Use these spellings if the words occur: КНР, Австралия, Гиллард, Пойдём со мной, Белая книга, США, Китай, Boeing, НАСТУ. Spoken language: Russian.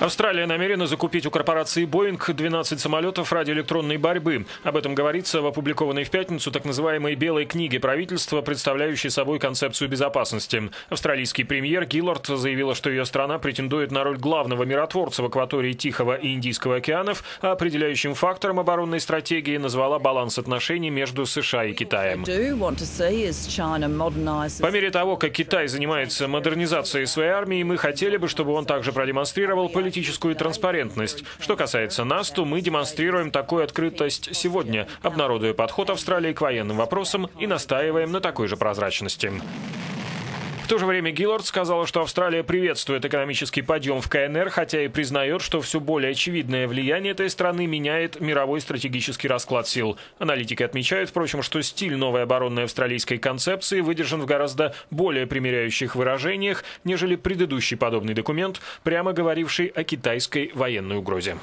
Австралия намерена закупить у корпорации Boeing 12 самолетов радиоэлектронной борьбы. Об этом говорится в опубликованной в пятницу так называемой «Белой книге» правительства, представляющей собой концепцию безопасности. Австралийский премьер Гиллард заявила, что ее страна претендует на роль главного миротворца в акватории Тихого и Индийского океанов, а определяющим фактором оборонной стратегии назвала баланс отношений между США и Китаем. По мере того, как Китай занимается модернизацией своей армии, мы хотели бы, чтобы он также продемонстрировал политическую транспарентность. Что касается НАСТУ, мы демонстрируем такую открытость сегодня, обнародуя подход Австралии к военным вопросам и настаиваем на такой же прозрачности. В то же время Гиллард сказала, что Австралия приветствует экономический подъем в КНР, хотя и признает, что все более очевидное влияние этой страны меняет мировой стратегический расклад сил. Аналитики отмечают, впрочем, что стиль новой оборонной австралийской концепции выдержан в гораздо более примиряющих выражениях, нежели предыдущий подобный документ, прямо говоривший о китайской военной угрозе.